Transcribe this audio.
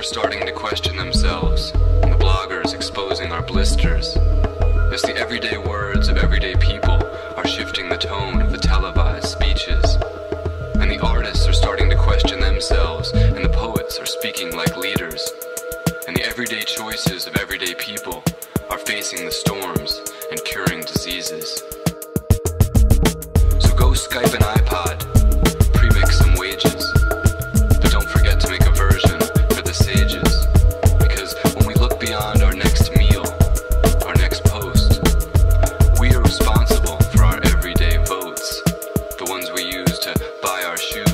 were starting to question themselves, and the bloggers exposing our blisters. As the everyday words of everyday people are shifting the tone of the televised speeches, and the artists are starting to question themselves, and the poets are speaking like leaders, and the everyday choices of everyday people are facing the storms and curing diseases. So go Skype an iPod, pre-mix some wages, but don't forget to make a version for the sages, because when we look beyond our next meal, our next post, we are responsible for our everyday votes, the ones we use to buy our shoes.